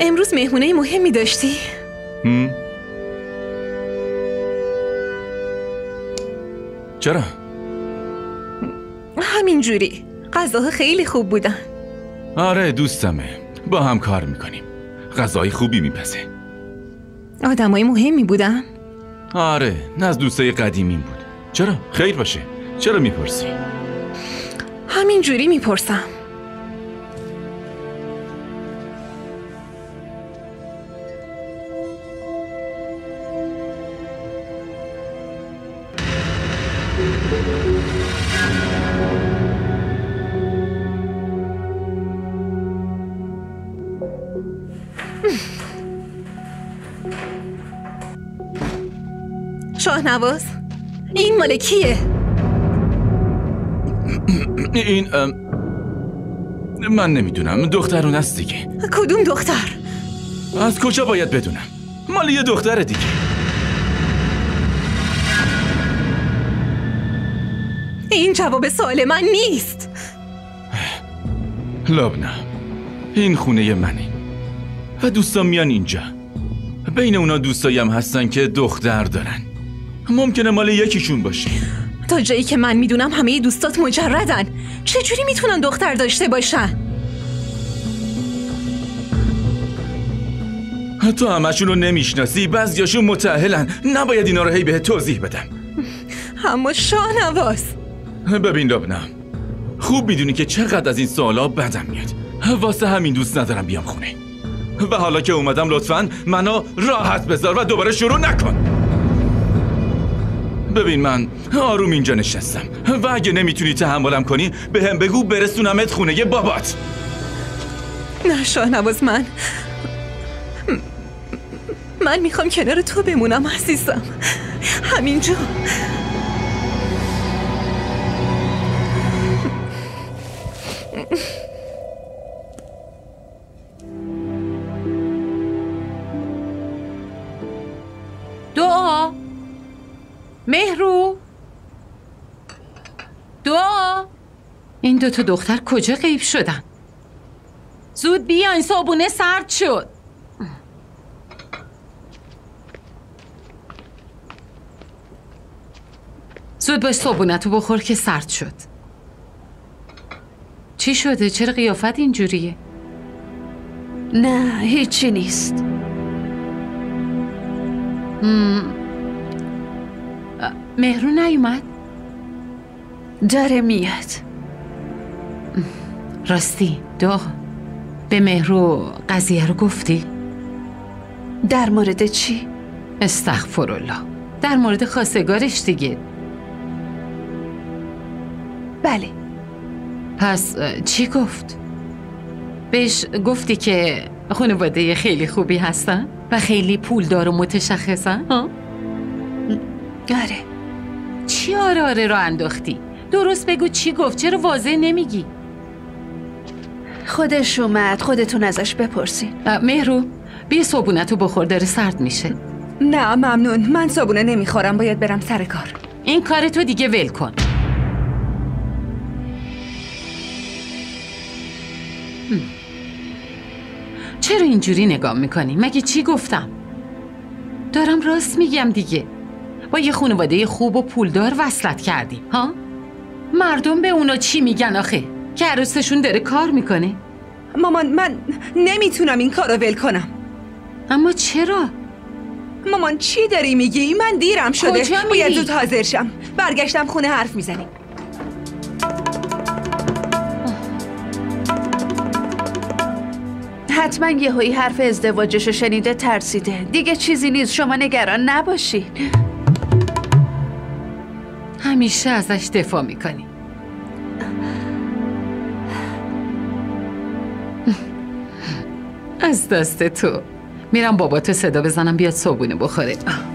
امروز مهمونه مهمی داشتی؟ چرا؟ همینجوری، غذاها خیلی خوب بودن. آره دوستمه، با هم کار میکنیم، غذای خوبی میپسه. آدمای مهمی بودن؟ آره، از دوستای قدیمیم بود. چرا؟ خیر باشه، چرا میپرسی؟ همینجوری میپرسم. شاهنواز، این مال کیه؟ این من نمیدونم، دخترون است دیگه. کدوم دختر؟ از کجا باید بدونم؟ مال یه دختر دیگه. این جواب سوال من نیست. لبنه، این خونه منه و دوستان میان اینجا. بین اونا دوستایی هم هستن که دختر دارن، ممکنه مال یکیشون باشه. تا جایی که من میدونم همه دوستات مجردن، چجوری میتونن دختر داشته باشن؟ تو همشون رو نمیشناسی، بعضیاشون متأهلن، نباید اینا رو هی بهت توضیح بدم. اما شاهنواز، ببین لبنه، خوب میدونی که چقدر از این سوالا بدم میاد، واسه همین دوست ندارم بیام خونه، و حالا که اومدم لطفاً منو راحت بذار و دوباره شروع نکن. ببین، من آروم اینجا نشستم و اگه نمیتونی تحملم کنی به هم بگو برسونمت خونه بابات. نه شاهنواز، من میخوام کنار تو بمونم عزیزم، همینجا. دوا، مهرو، دوا، این دوتا دختر کجا غیب شدن؟ زود بیاین، صابونه سرد شد. زود باش صابونتو بخور که سرد شد. چی شده؟ چرا قیافت اینجوریه؟ نه هیچی نیست. مهرو نیومد؟ داره میاد. راستی دو، به مهرو قضیه رو گفتی؟ در مورد چی؟ استغفرالله، در مورد خواستگارش دیگه. بله. پس چی گفت؟ بهش گفتی که خانواده خیلی خوبی هستن و خیلی پولدار و متشخصن؟ آره. چی آره آره را انداختی؟ درست بگو چی گفت، چرا واضح نمیگی؟ خودش اومد، خودتون ازش بپرسین. مهرو بیا صابونتو بخور، داره سرد میشه. نه ممنون، من صابونه نمیخورم، باید برم سر کار. این کار تو دیگه ول کن. چرا اینجوری نگاه میکنی؟ مگه چی گفتم؟ دارم راست میگم دیگه. با یه خانواده خوب و پولدار وصلت کردی ها؟ مردم به اونا چی میگن آخه؟ که عروسشون داره کار میکنه. مامان، من نمیتونم این کارو ول کنم. اما چرا؟ مامان چی داری میگی؟ من دیرم شده، باید زود حاضر شم. برگشتم خونه حرف میزنیم. حتما یهویی حرف ازدواجشو شنیده ترسیده. دیگه چیزی نیست، شما نگران نباشین. همیشه ازش دفاع میکنی. از دست تو. میرم باباتو صدا بزنم بیاد صابونه بخوره.